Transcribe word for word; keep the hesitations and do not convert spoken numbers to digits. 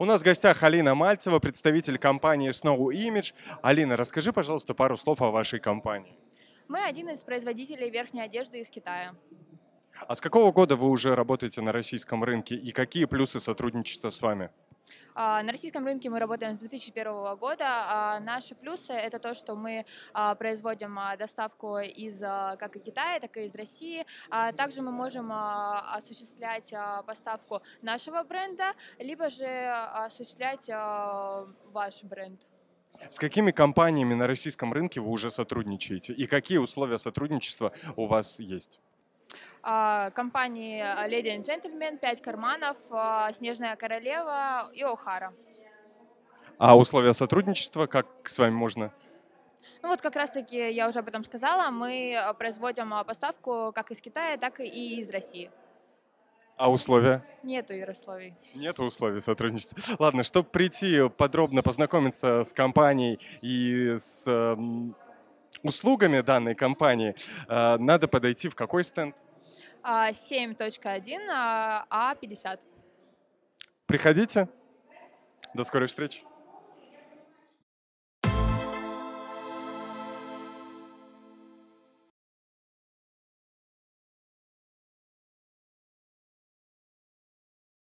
У нас в гостях Алина Мальцева, представитель компании Snow Image. Алина, расскажи, пожалуйста, пару слов о вашей компании. Мы один из производителей верхней одежды из Китая. А с какого года вы уже работаете на российском рынке и какие плюсы сотрудничества с вами? На российском рынке мы работаем с две тысячи первого года. Наши плюсы – это то, что мы производим доставку из как и Китая, так и из России. Также мы можем осуществлять поставку нашего бренда, либо же осуществлять ваш бренд. С какими компаниями на российском рынке вы уже сотрудничаете и какие условия сотрудничества у вас есть? Компании «Леди и джентльмен», пять карманов, «Снежная королева» и «Охара». А условия сотрудничества как с вами можно? Ну вот как раз-таки я уже об этом сказала. Мы производим поставку как из Китая, так и из России. А условия? Нету условий. Нету условий сотрудничества. Ладно, чтобы прийти подробно познакомиться с компанией и с услугами данной компании, надо подойти в какой стенд? семь точка один А пятьдесят. Приходите. До скорой встречи.